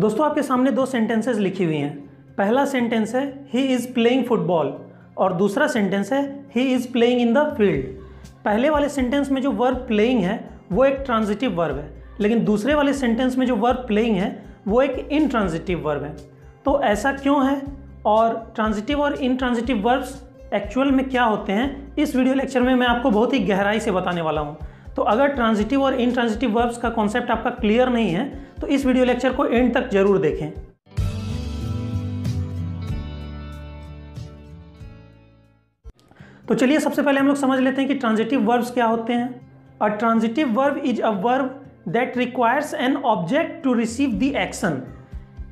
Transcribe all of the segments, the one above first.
दोस्तों आपके सामने दो सेंटेंसेस लिखी हुई हैं। पहला सेंटेंस है ही इज़ प्लेइंग फुटबॉल और दूसरा सेंटेंस है he is playing in the field. पहले वाले सेंटेंस में जो वर्ब प्लेइंग है वो एक ट्रांजिटिव वर्ब है, लेकिन दूसरे वाले सेंटेंस में जो वर्ब प्लेइंग है वो एक इनट्रांजिटिव वर्ब है। तो ऐसा क्यों है और ट्रांजिटिव और इनट्रांजिटिव वर्ब्स एक्चुअल में क्या होते हैं, इस वीडियो लेक्चर में मैं आपको बहुत ही गहराई से बताने वाला हूँ। तो अगर ट्रांजिटिव और इनट्रांजिटिव वर्ब्स का कॉन्सेप्ट आपका क्लियर नहीं है तो इस वीडियो लेक्चर को एंड तक जरूर देखें। तो चलिए सबसे पहले हम लोग समझ लेते हैं कि ट्रांजिटिव वर्ब्स क्या होते हैं। A transitive verb is a verb that requires an object to receive the action.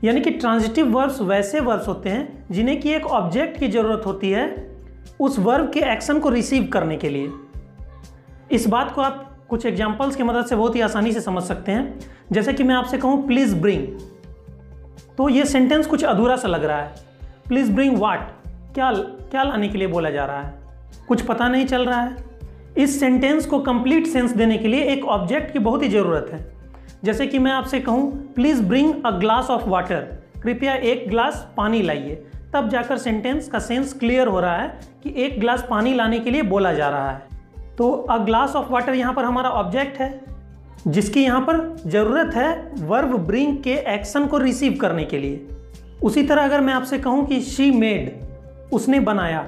यानी कि ट्रांजिटिव वर्ब्स वैसे वर्ब्स होते हैं जिन्हें कि एक ऑब्जेक्ट की ज़रूरत होती है उस वर्ब के एक्शन को रिसीव करने के लिए। इस बात को आप कुछ एग्जाम्पल्स की मदद से बहुत ही आसानी से समझ सकते हैं। जैसे कि मैं आपसे कहूँ प्लीज़ ब्रिंग, तो ये सेंटेंस कुछ अधूरा सा लग रहा है। प्लीज़ ब्रिंग वाट, क्या लाने के लिए बोला जा रहा है, कुछ पता नहीं चल रहा है। इस सेंटेंस को कंप्लीट सेंस देने के लिए एक ऑब्जेक्ट की बहुत ही ज़रूरत है। जैसे कि मैं आपसे कहूँ please bring a glass of water, कृपया एक ग्लास पानी लाइए, तब जाकर सेंटेंस का सेंस क्लियर हो रहा है कि एक ग्लास पानी लाने के लिए बोला जा रहा है। तो अ ग्लास ऑफ वाटर यहाँ पर हमारा ऑब्जेक्ट है जिसकी यहाँ पर ज़रूरत है वर्ब ब्रिंग के एक्शन को रिसीव करने के लिए। उसी तरह अगर मैं आपसे कहूँ कि शी मेड, उसने बनाया,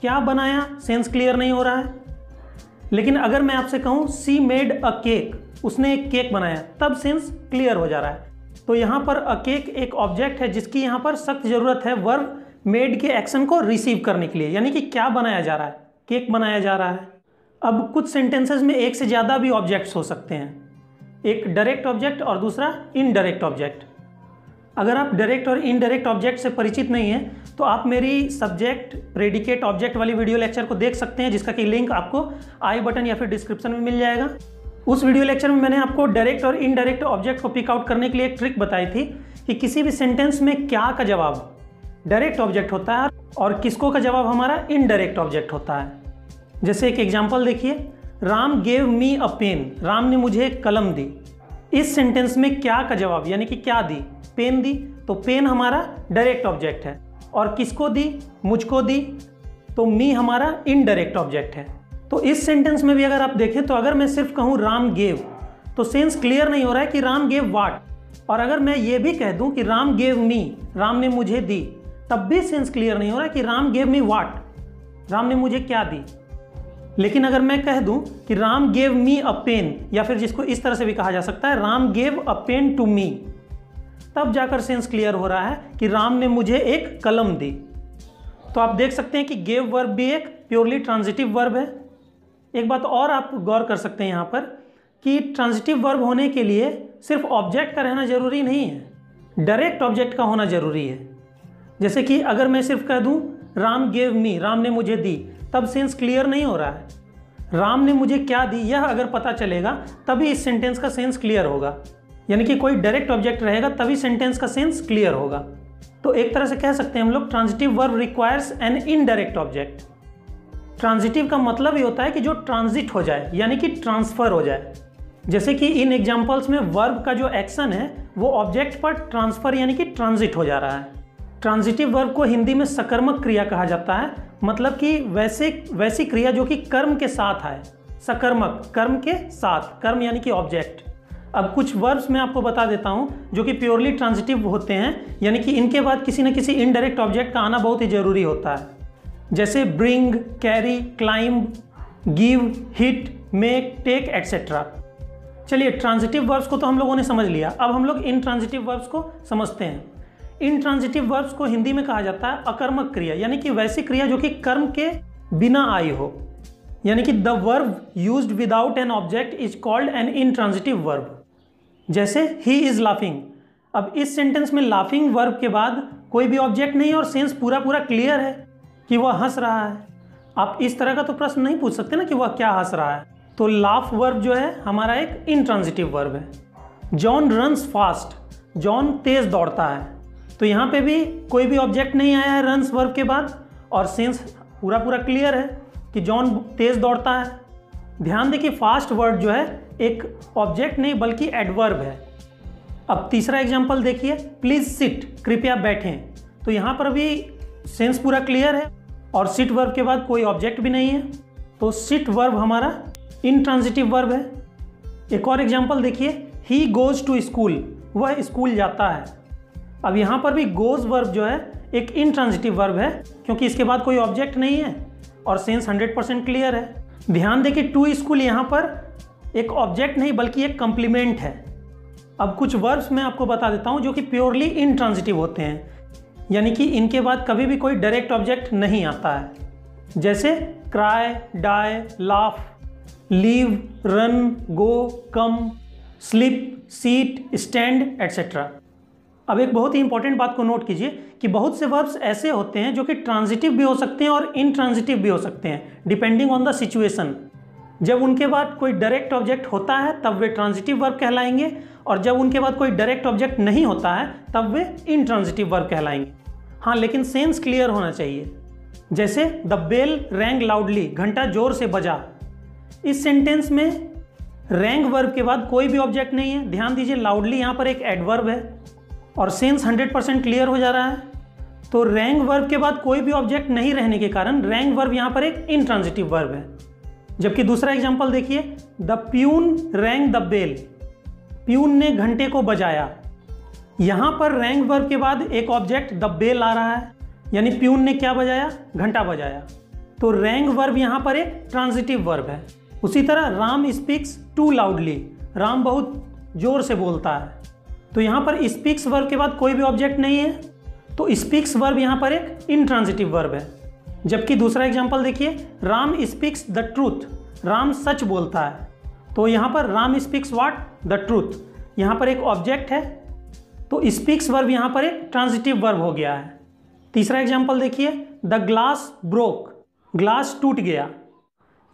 क्या बनाया सेंस क्लियर नहीं हो रहा है। लेकिन अगर मैं आपसे कहूँ शी मेड अ केक, उसने एक केक बनाया, तब सेंस क्लियर हो जा रहा है। तो यहाँ पर अ केक एक ऑब्जेक्ट है जिसकी यहाँ पर सख्त ज़रूरत है वर्ब मेड के एक्शन को रिसीव करने के लिए, यानी कि क्या बनाया जा रहा है, केक बनाया जा रहा है। अब कुछ सेंटेंसेस में एक से ज़्यादा भी ऑब्जेक्ट्स हो सकते हैं, एक डायरेक्ट ऑब्जेक्ट और दूसरा इनडायरेक्ट ऑब्जेक्ट। अगर आप डायरेक्ट और इनडायरेक्ट ऑब्जेक्ट से परिचित नहीं हैं तो आप मेरी सब्जेक्ट प्रेडिकेट ऑब्जेक्ट वाली वीडियो लेक्चर को देख सकते हैं, जिसका कि लिंक आपको आई बटन या फिर डिस्क्रिप्शन में मिल जाएगा। उस वीडियो लेक्चर में मैंने आपको डायरेक्ट और इनडायरेक्ट ऑब्जेक्ट को पिकआउट करने के लिए एक ट्रिक बताई थी कि किसी भी सेंटेंस में क्या का जवाब डायरेक्ट ऑब्जेक्ट होता है और किसको का जवाब हमारा इनडायरेक्ट ऑब्जेक्ट होता है। जैसे एक एग्जाम्पल देखिए, Ram gave me a pen, Ram ने मुझे एक कलम दी। इस सेंटेंस में क्या का जवाब यानी कि क्या दी, पेन दी, तो पेन हमारा डायरेक्ट ऑब्जेक्ट है। और किसको दी, मुझको दी, तो मी हमारा इनडायरेक्ट ऑब्जेक्ट है। तो इस सेंटेंस में भी अगर आप देखें तो अगर मैं सिर्फ कहूँ राम गेव तो सेंस क्लियर नहीं हो रहा है कि राम गेव वाट, और अगर मैं ये भी कह दूँ कि राम गेव मी, राम ने मुझे दी, तब भी सेंस क्लियर नहीं हो रहा कि Ram gave me what, Ram ने मुझे क्या दी। लेकिन अगर मैं कह दूँ कि Ram gave me a pen, या फिर जिसको इस तरह से भी कहा जा सकता है Ram gave a pen to me, तब जाकर सेंस क्लियर हो रहा है कि राम ने मुझे एक कलम दी। तो आप देख सकते हैं कि गेव वर्ब भी एक प्योरली ट्रांजिटिव वर्ब है। एक बात और आप गौर कर सकते हैं यहाँ पर कि ट्रांजिटिव वर्ब होने के लिए सिर्फ ऑब्जेक्ट का रहना ज़रूरी नहीं है, डायरेक्ट ऑब्जेक्ट का होना ज़रूरी है। जैसे कि अगर मैं सिर्फ कह दूँ राम गेव मी, राम ने मुझे दी, तब सेंस क्लियर नहीं हो रहा है। राम ने मुझे क्या दी यह अगर पता चलेगा तभी इस सेंटेंस का सेंस क्लियर होगा, यानी कि कोई डायरेक्ट ऑब्जेक्ट रहेगा तभी सेंटेंस का सेंस क्लियर होगा। तो एक तरह से कह सकते हैं हम लोग transitive verb requires an indirect object. Transitive का मतलब ये होता है कि जो ट्रांजिट हो जाए यानी कि ट्रांसफ़र हो जाए। जैसे कि इन एग्जांपल्स में वर्ब का जो एक्शन है वो ऑब्जेक्ट पर ट्रांसफ़र यानी कि ट्रांजिट हो जा रहा है। ट्रांजिटिव वर्ब को हिंदी में सकर्मक क्रिया कहा जाता है, मतलब कि वैसी क्रिया जो कि कर्म के साथ आए, सकर्मक कर्म के साथ, कर्म यानी कि ऑब्जेक्ट। अब कुछ वर्ब्स मैं आपको बता देता हूँ जो कि प्योरली ट्रांजिटिव होते हैं, यानी कि इनके बाद किसी न किसी इनडायरेक्ट ऑब्जेक्ट का आना बहुत ही ज़रूरी होता है। जैसे bring, carry, climb, give, hit, make, take etcetera. चलिए ट्रांजिटिव वर्ब्स को तो हम लोगों ने समझ लिया, अब हम लोग इनट्रांजिटिव वर्ब्स को समझते हैं। इनट्रांजिटिव वर्ब्स को हिंदी में कहा जाता है अकर्मक क्रिया, यानी कि वैसी क्रिया जो कि कर्म के बिना आई हो, यानी कि the verb used without an object is called an intransitive verb. जैसे ही इज़ लाफिंग, अब इस सेंटेंस में लाफिंग वर्ब के बाद कोई भी ऑब्जेक्ट नहीं और सेंस पूरा क्लियर है कि वह हंस रहा है। आप इस तरह का तो प्रश्न नहीं पूछ सकते ना कि वह क्या हंस रहा है। तो लाफ वर्ब जो है हमारा एक इनट्रांजिटिव वर्ब है। जॉन रन्स फास्ट, जॉन तेज दौड़ता है, तो यहाँ पे भी कोई भी ऑब्जेक्ट नहीं आया है रन्स वर्ब के बाद और सेंस पूरा क्लियर है कि जॉन तेज दौड़ता है। ध्यान दें कि फास्ट वर्ड जो है एक ऑब्जेक्ट नहीं बल्कि एडवर्ब है। अब तीसरा एग्जाम्पल देखिए, प्लीज सिट, कृपया बैठें। तो यहाँ पर भी सेंस पूरा क्लियर है और सिट वर्ब के बाद कोई ऑब्जेक्ट भी नहीं है, तो सिट वर्ब हमारा इंट्रांजिटिव वर्ब है। एक और एग्जाम्पल देखिए, ही गोज़ टू स्कूल, वह स्कूल जाता है। अब यहाँ पर भी गोज़ वर्ब जो है एक इंट्रांजिटिव वर्ब है क्योंकि इसके बाद कोई ऑब्जेक्ट नहीं है और सेंस 100% क्लियर है। ध्यान दें कि टू स्कूल यहाँ पर एक ऑब्जेक्ट नहीं बल्कि एक कम्प्लीमेंट है। अब कुछ वर्ब्स मैं आपको बता देता हूँ जो कि प्योरली इंट्रांजिटिव होते हैं, यानी कि इनके बाद कभी भी कोई डायरेक्ट ऑब्जेक्ट नहीं आता है, जैसे cry, die, laugh, leave, run, go, come, slip, sit, stand etcetera. अब एक बहुत ही इंपॉर्टेंट बात को नोट कीजिए कि बहुत से वर्ब्स ऐसे होते हैं जो कि ट्रांजिटिव भी हो सकते हैं और इंट्रांजिटिव भी हो सकते हैं, डिपेंडिंग ऑन द सिचुएशन। जब उनके बाद कोई डायरेक्ट ऑब्जेक्ट होता है तब वे ट्रांजिटिव वर्ब कहलाएंगे, और जब उनके बाद कोई डायरेक्ट ऑब्जेक्ट नहीं होता है तब वे इंट्रांजिटिव वर्ब कहलाएंगे। हाँ, लेकिन सेंस क्लियर होना चाहिए, जैसे द बेल रैंग लाउडली, घंटा जोर से बजा। इस सेंटेंस में रैंग वर्ब के बाद कोई भी ऑब्जेक्ट नहीं है। ध्यान दीजिए, लाउडली यहाँ पर एक एडवर्ब है और सेंस 100% क्लियर हो जा रहा है। तो रैंग वर्ब के बाद कोई भी ऑब्जेक्ट नहीं रहने के कारण रैंग वर्ब यहाँ पर एक इंट्रांजिटिव वर्ब है। जबकि दूसरा एग्जाम्पल देखिए, the peon rang the bell, peon ने घंटे को बजाया। यहाँ पर रैंग वर्ब के बाद एक ऑब्जेक्ट द बेल आ रहा है, यानी प्यून ने क्या बजाया, घंटा बजाया। तो रैंग वर्ब यहाँ पर एक ट्रांजिटिव वर्ब है। उसी तरह Ram speaks too loudly, Ram बहुत जोर से बोलता है। तो यहाँ पर स्पीक्स वर्ब के बाद कोई भी ऑब्जेक्ट नहीं है, तो स्पीक्स वर्ब यहाँ पर एक इंट्रांजिटिव वर्ब है। जबकि दूसरा एग्जाम्पल देखिए, Ram speaks the truth, Ram सच बोलता है। तो यहाँ पर Ram speaks what, the truth, यहाँ पर एक ऑब्जेक्ट है, तो स्पीक्स वर्ब यहाँ पर एक ट्रांजिटिव वर्ब हो गया है। तीसरा एग्जाम्पल देखिए, द ग्लास ब्रोक, ग्लास टूट गया।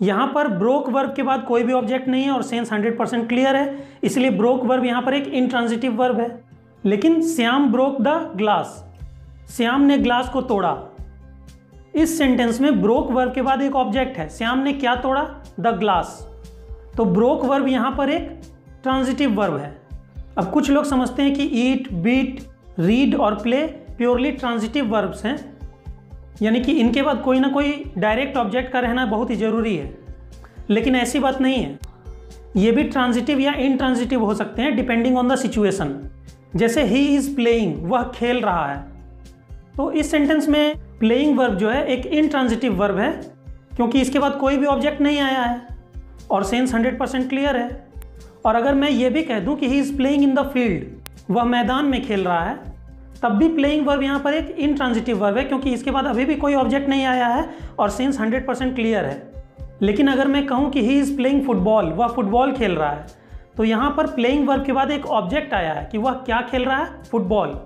यहाँ पर ब्रोक वर्ब के बाद कोई भी ऑब्जेक्ट नहीं है और सेंस 100% क्लियर है, इसलिए ब्रोक वर्ब यहाँ पर एक इंट्रांजिटिव वर्ब है। लेकिन Shyam broke the glass, Shyam ने ग्लास को तोड़ा। इस सेंटेंस में ब्रोक वर्ब के बाद एक ऑब्जेक्ट है, श्याम ने क्या तोड़ा, द ग्लास। तो ब्रोक वर्ब यहाँ पर एक ट्रांजिटिव वर्ब है। अब कुछ लोग समझते हैं कि ईट, बीट, रीड और प्ले प्योरली ट्रांजिटिव वर्ब्स हैं, यानी कि इनके बाद कोई ना कोई डायरेक्ट ऑब्जेक्ट का रहना बहुत ही ज़रूरी है, लेकिन ऐसी बात नहीं है। ये भी ट्रांजिटिव या इंट्रांजिटिव हो सकते हैं, डिपेंडिंग ऑन द सिचुएशन। जैसे ही इज़ प्लेइंग, वह खेल रहा है। तो इस सेंटेंस में प्लेइंग वर्ब जो है एक इंट्रांजिटिव वर्ब है क्योंकि इसके बाद कोई भी ऑब्जेक्ट नहीं आया है और सेंस 100% क्लियर है। और अगर मैं ये भी कह दूं कि he is playing in the field, वह मैदान में खेल रहा है, तब भी प्लेइंग वर्ब यहाँ पर एक इंट्रांजिटिव वर्ब है क्योंकि इसके बाद अभी भी कोई ऑब्जेक्ट नहीं आया है और सेंस 100% क्लियर है। लेकिन अगर मैं कहूँ कि ही इज़ प्लेइंग फुटबॉल, वह फुटबॉल खेल रहा है, तो यहाँ पर प्लेइंग वर्ब के बाद एक ऑब्जेक्ट आया है कि वह क्या खेल रहा है, फुटबॉल।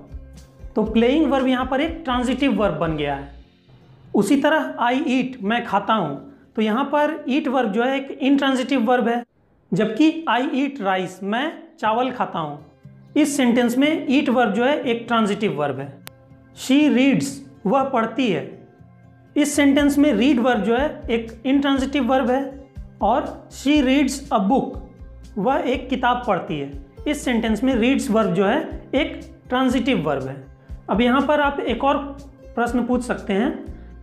तो प्लेइंग वर्ब यहाँ पर एक ट्रांजिटिव वर्ब बन गया है। उसी तरह आई ईट, मैं खाता हूँ, तो यहाँ पर ईट वर्ब जो है एक इंट्रांजिटिव वर्ब है। जबकि आई ईट राइस, मैं चावल खाता हूँ, इस सेंटेंस में ईट वर्ब जो है एक ट्रांजिटिव वर्ब है। शी रीड्स, वह पढ़ती है, इस सेंटेंस में रीड वर्ब जो है एक इंट्रांजिटिव वर्ब है। और शी रीड्स अ बुक, वह एक किताब पढ़ती है, इस सेंटेंस में रीड्स वर्ब जो है एक ट्रांजिटिव वर्ब है। अब यहाँ पर आप एक और प्रश्न पूछ सकते हैं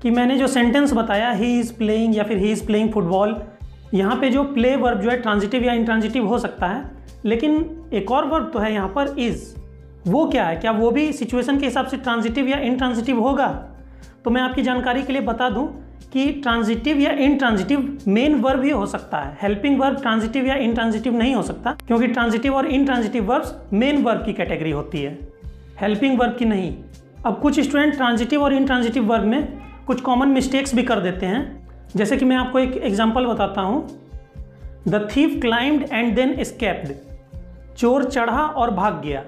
कि मैंने जो सेंटेंस बताया ही इज़ प्लेइंग या फिर ही इज़ प्लेइंग फुटबॉल, यहाँ पे जो प्ले वर्ब जो है ट्रांजिटिव या इंट्रांजिटिव हो सकता है, लेकिन एक और वर्ब तो है यहाँ पर इज़, वो क्या है, क्या वो भी सिचुएशन के हिसाब से ट्रांजिटिव या इंट्रांजिटिव होगा? तो मैं आपकी जानकारी के लिए बता दूं कि ट्रांजिटिव या इंट्रांजिटिव मेन वर्ब ही हो सकता है, हेल्पिंग वर्ब ट्रांजिटिव या इंट्रांजिटिव नहीं हो सकता क्योंकि ट्रांजिटिव और इंट्रांजिटिव वर्ब्स मेन वर्ब की कैटेगरी होती है, हेल्पिंग वर्ब की नहीं। अब कुछ स्टूडेंट ट्रांजिटिव और इंट्रांजिटिव वर्ब में कुछ कॉमन मिस्टेक्स भी कर देते हैं, जैसे कि मैं आपको एक एग्जाम्पल बताता हूँ, the thief climbed and then escaped, चोर चढ़ा और भाग गया।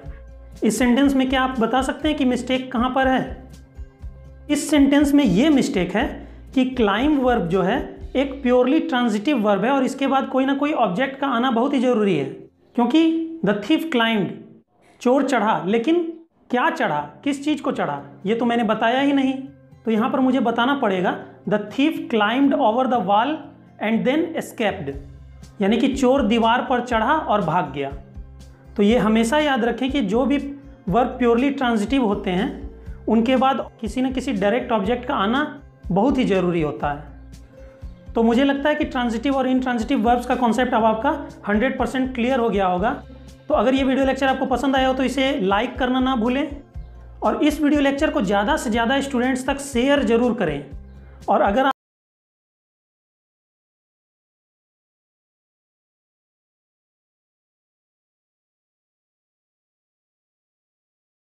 इस सेंटेंस में क्या आप बता सकते हैं कि मिस्टेक कहाँ पर है? इस सेंटेंस में ये मिस्टेक है कि क्लाइम वर्ब जो है एक प्योरली ट्रांजिटिव वर्ब है और इसके बाद कोई ना कोई ऑब्जेक्ट का आना बहुत ही ज़रूरी है, क्योंकि द थीफ क्लाइम्ड, चोर चढ़ा, लेकिन क्या चढ़ा, किस चीज़ को चढ़ा, ये तो मैंने बताया ही नहीं। तो यहाँ पर मुझे बताना पड़ेगा the thief climbed over the wall and then escaped, यानी कि चोर दीवार पर चढ़ा और भाग गया। तो ये हमेशा याद रखें कि जो भी वर्ब प्योरली ट्रांजिटिव होते हैं उनके बाद किसी न किसी डायरेक्ट ऑब्जेक्ट का आना बहुत ही ज़रूरी होता है। तो मुझे लगता है कि ट्रांजिटिव और इनट्रांजिटिव वर्ब्स का कॉन्सेप्ट अब आपका 100% क्लियर हो गया होगा। तो अगर ये वीडियो लेक्चर आपको पसंद आया हो तो इसे लाइक करना ना भूलें और इस वीडियो लेक्चर को ज़्यादा से ज़्यादा स्टूडेंट्स तक शेयर ज़रूर करें। और अगर